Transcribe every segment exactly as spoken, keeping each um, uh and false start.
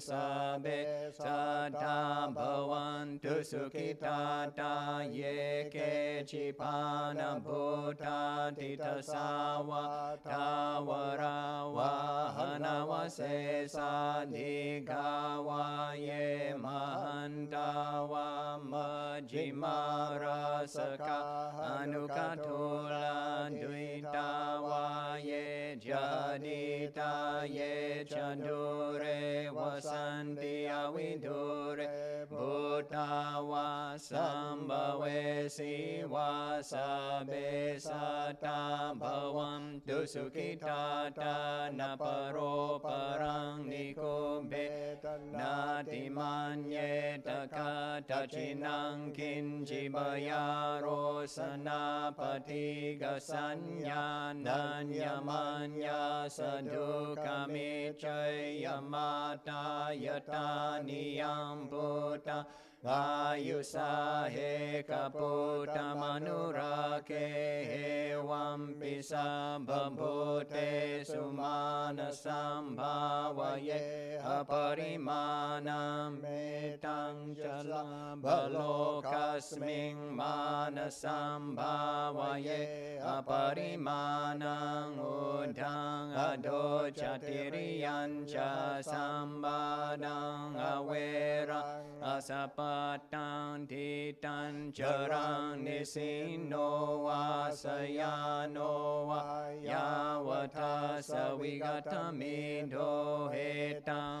sabe sada bhavantu sukitata yeke chipana bhutatita sawa tawarawa Hana wase sadhika wa ye mahanta wa majjhima rasaka anukatula dvita wa ye jadita ye chandure vasanti avidure bhuta wa sambhavesi wa sabe sata bhavam dusukitata na Paro parang nikobe nati manye takata chinang kinji bayaro sanapati gasanya nanya manya sadukami chayamata yata niyam buddha Vayusa he kaputa manurake he vampisa bhambute sumana sambhavaye aparimanam metang chalam bhalokasming mana sambhavaye aparimanam udang adochatiriyancha sambhadang avera asapa Patan titan charang nisino asayano yavata savigatamido hetan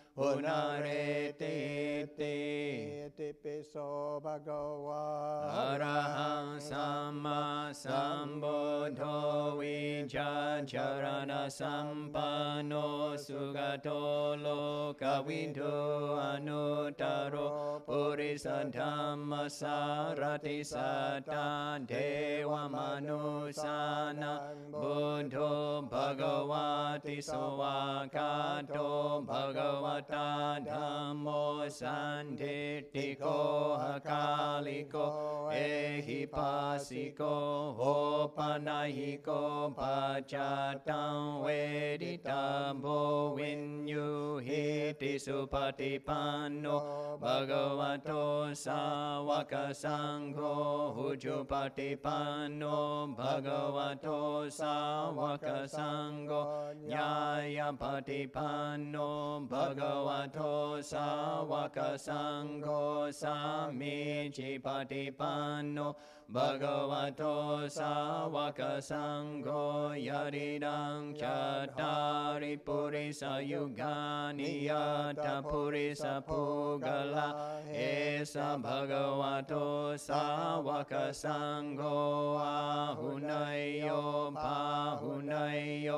Unare titi tipiso bhagawa Arahang sama Sambuddho Vijja Charana Sampano Sugato Lokavidu Anuttaro Purisa Dhamma Sarati Satta Deva Manusana Buddho Bhagavati Sovakato Bhagavata Dhammo Sanditiko Hakaliko Ehipasiko Hopanahiko Pachatam Veditambo Vinyuhiti Supatipano Bhagavato Savaka Sangho Hujupatipano Bhagavato Savaka Sangho Nyaya Patipano Bhagavato Savaka Sangho Samichi Patipano Bhagavato Savaka Sangho Yaridang Chattari Purisa Yugani Yata Purisa Pugala Esa Bhagavato Savaka Sangho Ahunayo Pahunayo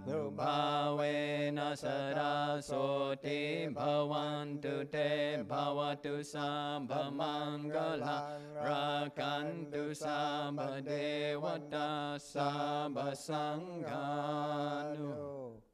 Nubhavena Sarasoti Bhavantu Te Bhavatu Sabhamangala Rakantu Sabhadevata Sabhasanganu.